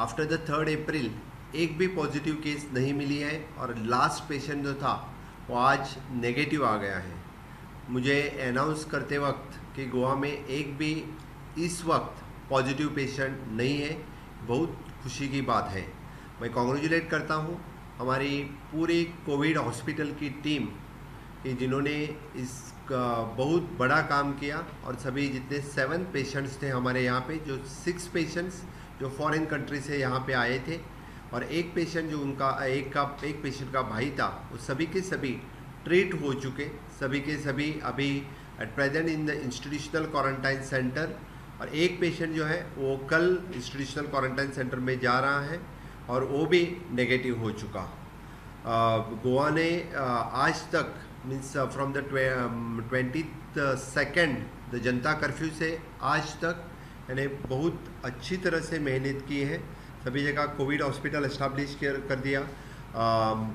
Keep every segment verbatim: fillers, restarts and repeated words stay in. After the third April एक भी positive case नहीं मिली है और लास्ट पेशेंट जो था वो आज नेगेटिव आ गया है। मुझे अनाउंस करते वक्त कि गोवा में एक भी इस वक्त पॉजिटिव पेशेंट नहीं है, बहुत खुशी की बात है। मैं कॉन्ग्रेचुलेट करता हूँ हमारी पूरी कोविड हॉस्पिटल की टीम कि जिन्होंने इसका बहुत बड़ा काम किया और सभी जितने सेवन पेशेंट्स थे हमारे यहाँ पे, जो सिक्स पेशेंट्स जो फॉरेन कंट्री से यहाँ पे आए थे और एक पेशेंट जो उनका एक का एक पेशेंट का भाई था, वो सभी के सभी ट्रीट हो चुके, सभी के सभी अभी at present in the institutional quarantine centre. और एक पेशेंट जो है वो कल इंस्टीट्यूशनल क्वारंटाइन सेंटर में जा रहा है और वो भी नेगेटिव हो चुका। गोवा ने आज तक means from the twenty second the Janata curfew से आज तक यानी बहुत अच्छी तरह से मेहनत की है। सभी जगह कोविड हॉस्पिटल इस्टाब्लिश कर दिया,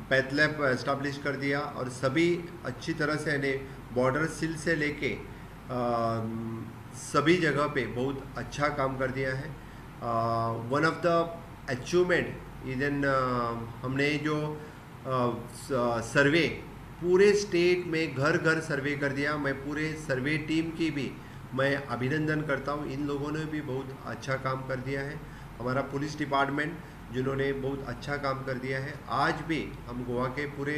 पैथ लैब इस्टाब्लिश कर दिया और सभी अच्छी तरह से यानी बॉर्डर सील से लेके सभी जगह पे बहुत अच्छा काम कर दिया है। One of the achievement even हमने जो सर्वे uh, पूरे स्टेट में घर घर सर्वे कर दिया। मैं पूरे सर्वे टीम की भी मैं अभिनंदन करता हूँ, इन लोगों ने भी बहुत अच्छा काम कर दिया है। हमारा पुलिस डिपार्टमेंट जिन्होंने बहुत अच्छा काम कर दिया है। आज भी हम गोवा के पूरे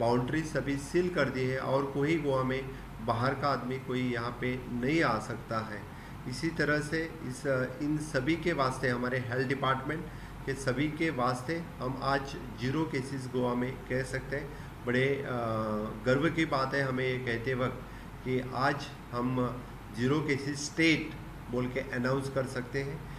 बाउंड्री सभी सील कर दी है और कोई गोवा में बाहर का आदमी कोई यहाँ पे नहीं आ सकता है। इसी तरह से इस इन सभी के वास्ते हमारे हेल्थ डिपार्टमेंट के सभी के वास्ते हम आज जीरो केसेस गोवा में कह सकते हैं। बड़े गर्व की बात है हमें ये कहते वक्त कि आज हम जीरो केसेस स्टेट बोल के अनाउंस कर सकते हैं।